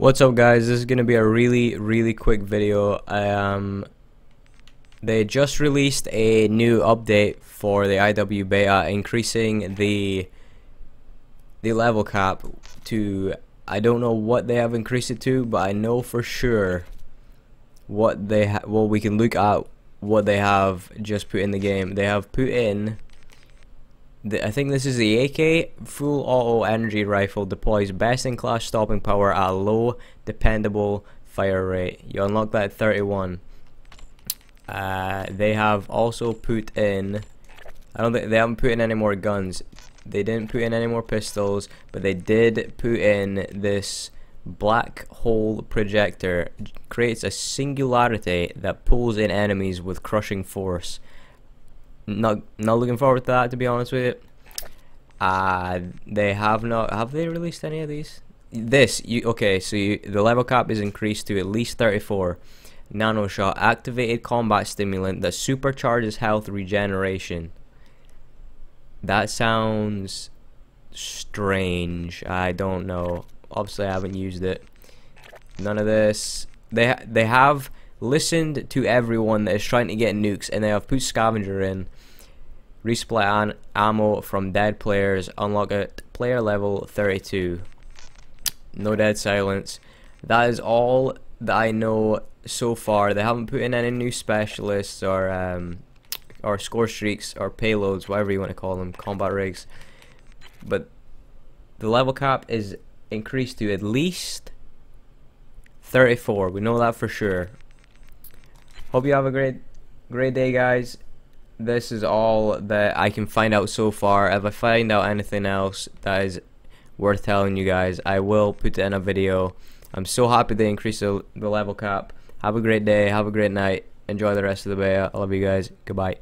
What's up, guys? This is gonna be a really quick video. They just released a new update for the IW beta, increasing the level cap to, I don't know what they have increased it to, but I know for sure what they we can look at what they have just put in the game. They have put in I think this is the AK full auto energy rifle, deploys best-in-class stopping power at a low dependable fire rate. You unlock that at 31. They have also put in, I don't think they haven't put in any more guns. They didn't put in any more pistols, but they did put in this black hole projector. It creates a singularity that pulls in enemies with crushing force. Not looking forward to that, to be honest with you. They have not. Have they released any of these? Okay, so the level cap is increased to at least 34. Nano shot, activated combat stimulant that supercharges health regeneration. That sounds strange. I don't know. Obviously, I haven't used it. None of this. They have listened to everyone that is trying to get nukes, and they have put scavenger in. Resupply ammo from dead players, unlock at player level 32. No dead silence. That is all that I know so far. They haven't put in any new specialists or score streaks or payloads, whatever you want to call them, combat rigs. But the level cap is increased to at least 34. We know that for sure. Hope you have a great day, guys. This is all that I can find out so far. If I find out anything else that is worth telling you guys, I will put in a video. I'm so happy they increased the level cap. Have a great day. Have a great night. Enjoy the rest of the beta. I love you guys. Goodbye.